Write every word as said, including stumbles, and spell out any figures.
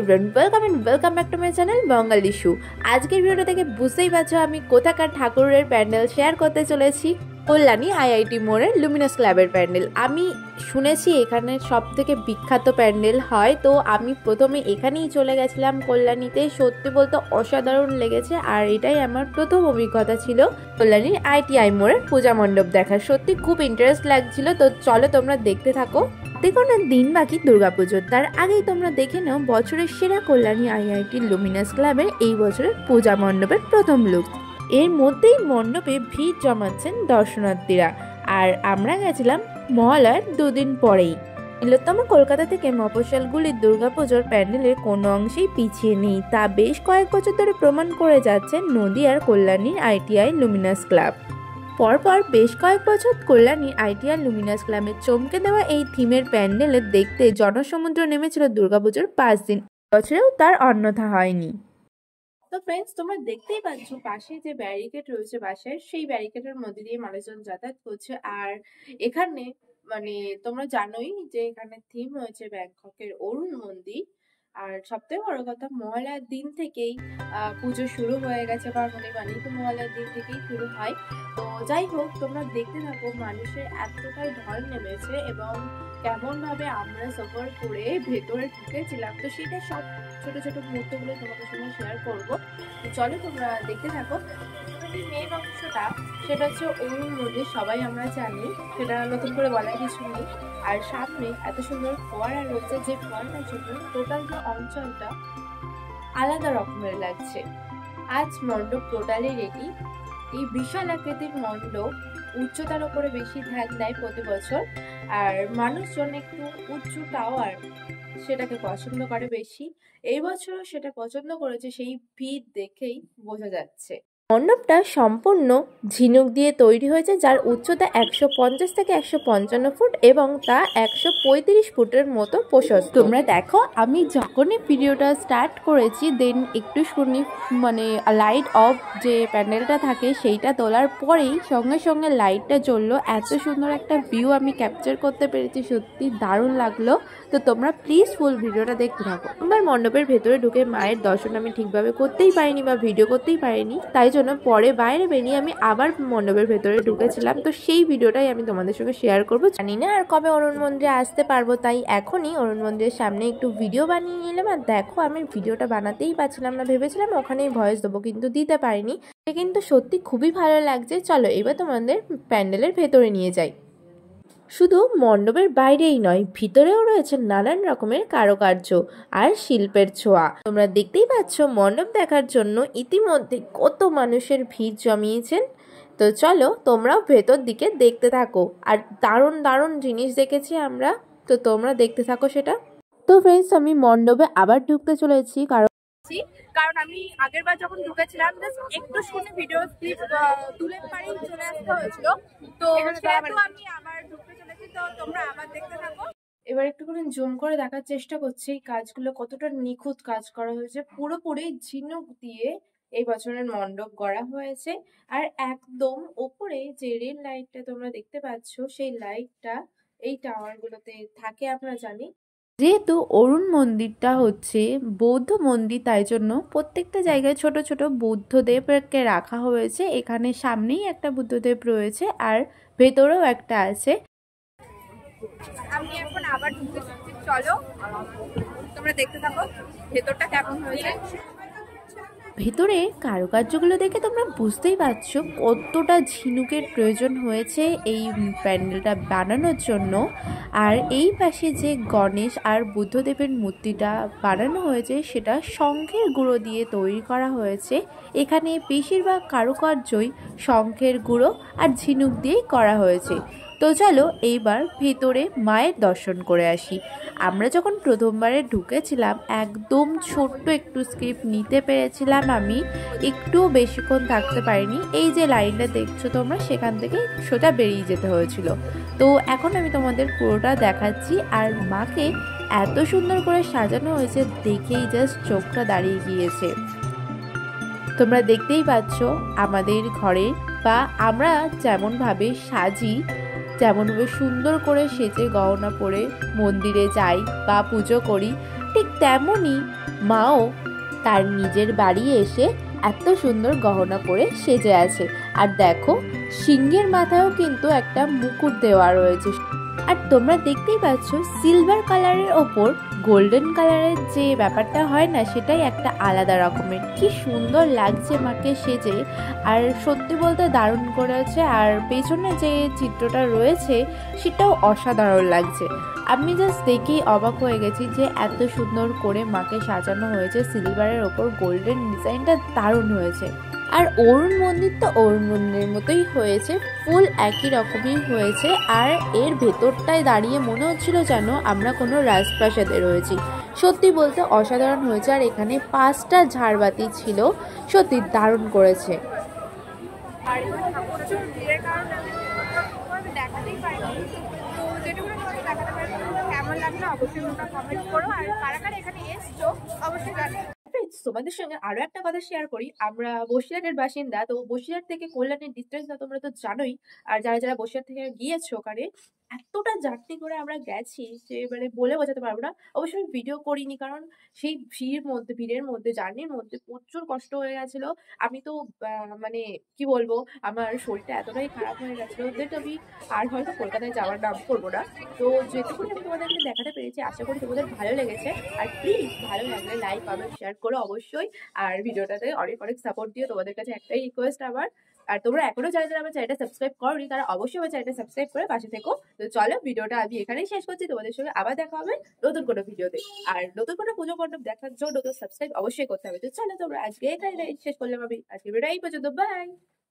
Everyone, welcome and welcome back to my channel Bangali issue. আজকের ভিডিওটা থেকে বুঝতেই পারছো আমি কোথাকার ঠাকুরের প্যান্ডেল শেয়ার করতে চলেছি। কল্যাণী আইআইটি মোড়ের লুমিনাস ক্লাবের প্যান্ডেল। আমি শুনেছি এখানে সব থেকে বিখ্যাত প্যান্ডেল হয়, তো আমি প্রথমে এখানেই চলে গেছিলাম কল্যাণীতে। সত্যি বলতে অসাধারণ লেগেছে, আর এটাই আমার প্রথম অভিজ্ঞতা ছিল কল্যাণীর আইটিআই মোড়ের পূজা মণ্ডপ দেখা। সত্যি খুব ইন্টারেস্ট লাগছিল, তো চলো তোমরা দেখতে থাকো। দেখো না, দিন বাকি দুর্গাপুজোর, তার আগেই তোমরা দেখে নাও বছরের সেরা কল্যাণী আইআইটি লুমিনাস ক্লাবের এই বছরের পূজা মণ্ডপের প্রথম লুক। এর মধ্যেই মণ্ডপে ভিড় জমাচ্ছেন দর্শনার্থীরা, আর আমরা গেছিলাম মহালয়ার দুদিন পরেই। নীলতম কলকাতা থেকে মফস্বলগুলির দুর্গাপুজোর প্যান্ডেলের কোনো অংশেই পিছিয়ে নেই, তা বেশ কয়েক বছর ধরে প্রমাণ করে যাচ্ছেন নদিয়ার কল্যাণীর আইটিআই লুমিনাস ক্লাব। পরপর বেশ কয়েক বছর কল্যাণীর আইটিআই লুমিনাস ক্লাবের চমকে দেওয়া এই থিমের প্যান্ডেলে দেখতে জনসমুদ্র নেমেছিল দুর্গাপুজোর পাঁচ দিন, বছরেও তার অন্যথা হয়নি। তো ফ্রেন্ডস, তোমরা দেখতেই পাচ্ছ পাশে যে ব্যারিকেড রয়েছে বাসের, সেই ব্যারিকেডের মধ্যে দিয়ে মানুষজন যাতায়াত করছে। আর এখানে মানে তোমরা জানোই যে এখানে থিম হয়েছে ব্যাংককের অরুণ মন্দির। আর সবথেকে বড় কথা, মহালয়ার দিন থেকেই পুজো শুরু হয়ে গেছে, বা মনে মানে তো মহালয়ার দিন থেকেই শুরু হয়। তো যাই হোক, তোমরা দেখতে থাকো মানুষের এতটাই ঢল নেমেছে এবং কেমনভাবে আমরা সফর করে ভেতরে ঢুকেছিলাম। তো সেটা সব ছোটো ছোটো মুহূর্তগুলো তোমাদের সঙ্গে শেয়ার করবো, চলো তোমরা দেখতে থাকো। মেন অংশটা সেটা হচ্ছে অরুণ মন্দির, সবাই আমরা জানি, সেটা নতুন করে বলার কিছু নেই। আর সামনে এত সুন্দর ফোয়ারা রয়েছে, যে ফোয়ারাটার জন্য টোটাল যে অঞ্চলটা আলাদা রকমের লাগছে। আজ মণ্ডপ টোটালি রেডি। এই বিশাল আকৃতির মণ্ডপ উচ্চতার উপরে বেশি ধ্যান দেয় প্রতি বছর, আর মানুষজন একটু উচ্চ টাওয়ার সেটাকে পছন্দ করে বেশি। এই বছরও সেটা পছন্দ করেছে, সেই ভিড় দেখেই বোঝা যাচ্ছে। মণ্ডপটা সম্পূর্ণ ঝিনুক দিয়ে তৈরি হয়েছে, যার উচ্চতা একশো পঞ্চাশ থেকে একশো পঞ্চান্ন ফুট এবং তা একশো পঁয়ত্রিশ ফুটের মতো প্রশস্ত। তোমরা দেখো, আমি যখনই ভিডিওটা স্টার্ট করেছি দেন একটু শুনি মানে লাইট অফ যে প্যান্ডেলটা থাকে সেইটা তোলার পরেই সঙ্গে সঙ্গে লাইটটা জ্বললো। এত সুন্দর একটা ভিউ আমি ক্যাপচার করতে পেরেছি, সত্যি দারুণ লাগলো। তো তোমরা প্লিজ ফুল ভিডিওটা দেখতে থাকো। আমার মণ্ডপের ভেতরে ঢুকে মায়ের দর্শন আমি ঠিকভাবে করতেই পারিনি বা ভিডিও করতেই পারিনি, তাই জন্য পরে বাইরে বেরিয়ে আমি আবার মণ্ডপের ভেতরে ঢুকেছিলাম। তো সেই ভিডিওটাই আমি তোমাদের সঙ্গে শেয়ার করবো। জানি না আর কবে অরুণ মন্দিরে আসতে পারবো, তাই এখনই অরুণ মন্দিরের সামনে একটু ভিডিও বানিয়ে নিলাম। আর দেখো, আমি ভিডিওটা বানাতেই পারছিলাম না, ভেবেছিলাম ওখানেই ভয়েস দেবো, কিন্তু দিতে পারিনি। কিন্তু সত্যি খুবই ভালো লাগছে। চলো এবার তোমাদের প্যান্ডেলের ভেতরে নিয়ে যাই। শুধু মণ্ডপের বাইরেই নয়, ভিতরেও রয়েছে নানান রকমের কারুকার্য আর শিল্পের ছোঁয়া। তোমরা দেখতেই পাচ্ছ মণ্ডপ দেখার জন্য ইতিমধ্যে কত মানুষের ভিড় জমিয়েছেন। তো চলো তোমরাও ভেতর দিকে দেখতে থাকো, আর দারুণ দারুণ জিনিস দেখেছি আমরা, তো তোমরা দেখতে থাকো সেটা। তো ফ্রেন্ডস, আমি মণ্ডপে আবার ঢুকতে চলেছি, কারণ কারণ আমি আগের বার যখন ঢুকেছিলাম একটু শুনে ভিডিও ক্লিপ তুলে পারেই চলে আসতে হয়েছিল। তো আমি আবার ঢুকতে চলেছি, তো তোমরা আবার দেখতে থাকো। এবার একটুখানি জুম করে দেখার চেষ্টা করছি কাজগুলো কতটা নিখুঁত কাজ করা হয়েছে। পুরোপুরি ঝিনুক দিয়ে এই বছরের মণ্ডপ গড়া হয়েছে, আর একদম ওপরে যে রেল লাইটটা তোমরা দেখতে পাচ্ছ সেই লাইটটা এই টাওয়ারগুলোতে থাকে আমরা জানি। যেহেতু অরুণ মন্দিরটা হচ্ছে বৌদ্ধ মন্দির, তাই জন্য প্রত্যেকটা জায়গায় ছোট ছোট বুদ্ধদেবকে রাখা হয়েছে। এখানে সামনেই একটা বুদ্ধদেব রয়েছে, আর ভেতরেও একটা আছে। আমি এখন আবার ঢুকে যাচ্ছি, চলো তোমরা দেখতে থাকো ভেতরটা কেমন হয়েছে। ভেতরে কারুকার্যগুলো দেখে তোমরা বুঝতেই পারছো কতটা ঝিনুকের প্রয়োজন হয়েছে এই প্যান্ডেলটা বানানোর জন্য। আর এই পাশে যে গণেশ আর বুদ্ধদেবের মূর্তিটা বানানো হয়েছে সেটা শঙ্খের গুঁড়ো দিয়ে তৈরি করা হয়েছে। এখানে বেশিরভাগ কারুকার্যই শঙ্খের গুঁড়ো আর ঝিনুক দিয়েই করা হয়েছে। তো চলো এইবার ভেতরে মায়ের দর্শন করে আসি। আমরা যখন প্রথমবারে ঢুকেছিলাম একদম ছোট্ট একটু স্ক্রিপ্ট নিতে পেরেছিলাম, আমি একটুও বেশিক্ষণ থাকতে পারিনি। এই যে লাইনটা দেখছো তোমরা, সেখান থেকে সোজা বেরিয়ে যেতে হয়েছিল। তো এখন আমি তোমাদের পুরোটা দেখাচ্ছি, আর মাকে এত সুন্দর করে সাজানো হয়েছে দেখেই জাস্ট চোখটা দাঁড়িয়ে গিয়েছে। তোমরা দেখতেই পাচ্ছ আমাদের ঘরে বা আমরা যেমনভাবে সাজি, যেমনভাবে সুন্দর করে সেজে গহনা পরে মন্দিরে যাই বা পুজো করি, ঠিক তেমনই মাও তার নিজের বাড়ি এসে এত সুন্দর গহনা পরে সেজে আছে। আর দেখো, সিংহের মাথায়ও কিন্তু একটা মুকুট দেওয়া রয়েছে। আর তোমরা দেখতেই পাচ্ছ সিলভার কালারের ওপর গোল্ডেন কালারের যে ব্যাপারটা হয় না, সেটাই একটা আলাদা রকমের। কি সুন্দর লাগছে মাকে সেজে, আর সত্যি বলতে দারুণ করেছে। আর পেছনে যে চিত্রটা রয়েছে সেটাও অসাধারণ লাগছে। আমি জাস্ট দেখেই অবাক হয়ে গেছি যে এত সুন্দর করে মাকে সাজানো হয়েছে সিলভারের ওপর, গোল্ডেন ডিজাইনটা দারুণ হয়েছে। আর অরুণ মন্দির তো অরুণ মন্দিরের মতোই হয়েছে, ফুল একই রকমই হয়েছে। আর এর ভেতরটায় দাঁড়িয়ে মনে হচ্ছিল যেন আমরা কোনো রাজপ্রাসাদে রয়েছি। সত্যি বলতে অসাধারণ হয়েছে। আর এখানে পাঁচটা ঝাড়বাতি ছিল, সত্যি দারুণ করেছে। কেমন লাগলো অবশ্যই কমেন্ট করো, আর কারা কারা এখানে এসছো অবশ্যই জানাও। তোমাদের সঙ্গে আরো একটা কথা শেয়ার করি, আমরা বসিরাটের বাসিন্দা, তো বসিরাট থেকে কল্যাণীর ডিস্টেন্সটা তোমরা তো জানোই। আর যারা যারা বসিরাট থেকে গিয়েছো, ওখানে এতটা জার্নি করে আমরা গেছি যে মানে বলে বোঝাতে পারবো না। অবশ্যই ভিডিও করিনি, কারণ সেই ভিড়ের মধ্যে ভিড়ের মধ্যে জার্নির মধ্যে প্রচুর কষ্ট হয়ে গেছিলো। আমি তো মানে কি বলবো, আমার শরীরটা এতটাই খারাপ হয়ে গেছিলো যেটা আমি আর হয়তো কলকাতায় যাওয়ার নাম করবো না। তো যেটুকুনি আমি তোমাদেরকে দেখাতে পেরেছি, আশা করি তোমাদের ভালো লেগেছে। আর প্লিজ ভালো লাগলে লাইক কমেন্ট শেয়ার করো অবশ্যই। আর ভিডিওটাতে অনেক অনেক সাপোর্ট দিও, তোমাদের কাছে একটাই রিকোয়েস্ট আমার। আর তোমরা এখনো যারা যারা আমার চ্যানেলটা সাবস্ক্রাইব করোনি, তারা অবশ্যই আমার চ্যানেলটা সাবস্ক্রাইব করে পাশে থেকো। তো চলো, ভিডিওটা আমি এখানেই শেষ করছি। তোমাদের সঙ্গে আবার দেখা হবে নতুন কোনো ভিডিওতে। আর নতুন কোনো পুজো মণ্ডপ দেখার জন্য তো সাবস্ক্রাইব অবশ্যই করতে হবে। তো চলো, তোমরা আজকে এখানে শেষ করলাম আমি আজকে ভিডিও, এই পর্যন্ত। বাই।